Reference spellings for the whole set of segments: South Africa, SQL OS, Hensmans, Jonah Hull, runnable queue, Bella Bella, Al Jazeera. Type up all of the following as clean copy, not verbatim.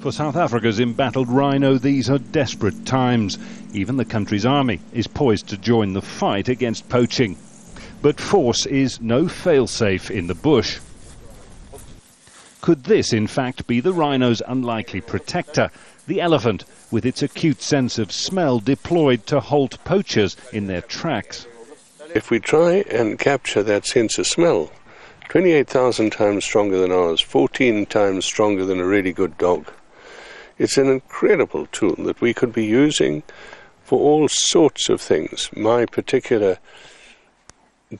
For South Africa's embattled rhino, these are desperate times. Even the country's army is poised to join the fight against poaching. But force is no failsafe in the bush. Could this, in fact, be the rhino's unlikely protector, the elephant, with its acute sense of smell deployed to halt poachers in their tracks? If we try and capture that sense of smell, 28,000 times stronger than ours, 14 times stronger than a really good dog, it's an incredible tool that we could be using for all sorts of things. My particular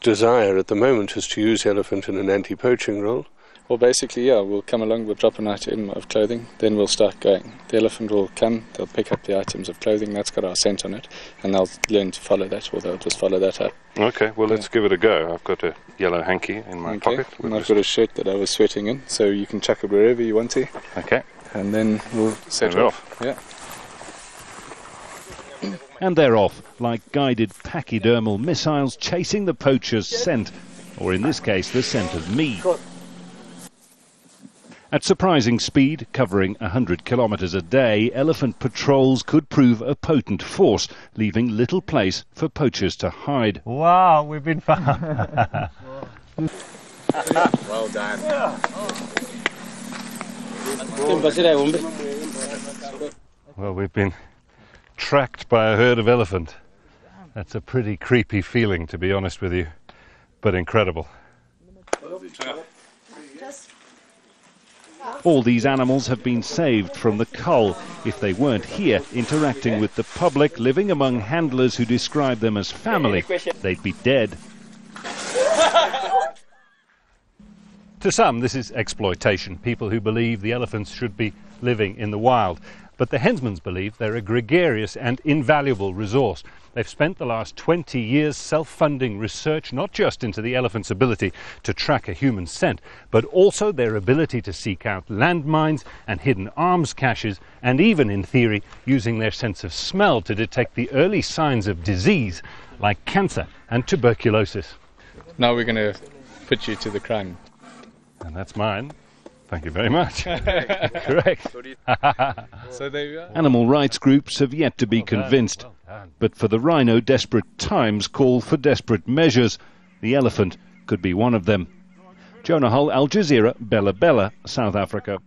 desire at the moment is to use elephant in an anti-poaching role. Well, basically, yeah, we'll come along, we'll drop an item of clothing, then we'll start going. The elephant will come, they'll pick up the items of clothing, that's got our scent on it, and they'll learn to follow that, or they'll just follow that up. Okay, well, let's give it a go. I've got a yellow hanky in my pocket. And I've got a shirt that I was sweating in, so you can chuck it wherever you want to. Okay. And then we'll set it off. Yeah. And they're off, like guided pachydermal missiles chasing the poacher's scent, or in this case, the scent of meat. At surprising speed, covering 100 kilometres a day, elephant patrols could prove a potent force, leaving little place for poachers to hide. Wow, we've been found. Well done. Yeah. Well, we've been tracked by a herd of elephant. That's a pretty creepy feeling, to be honest with you, but incredible. All these animals have been saved from the cull. If they weren't here interacting with the public, living among handlers who describe them as family, they'd be dead. To some, this is exploitation, people who believe the elephants should be living in the wild. But the Hensmans believe they're a gregarious and invaluable resource. They've spent the last 20 years self-funding research, not just into the elephant's ability to track a human scent, but also their ability to seek out landmines and hidden arms caches, and even, in theory, using their sense of smell to detect the early signs of disease, like cancer and tuberculosis. Now we're going to put you to the crime. And that's mine. Thank you very much. Correct. So there you are. Animal rights groups have yet to be convinced. But for the rhino, desperate times call for desperate measures. The elephant could be one of them. Jonah Hull, Al Jazeera, Bella Bella, South Africa.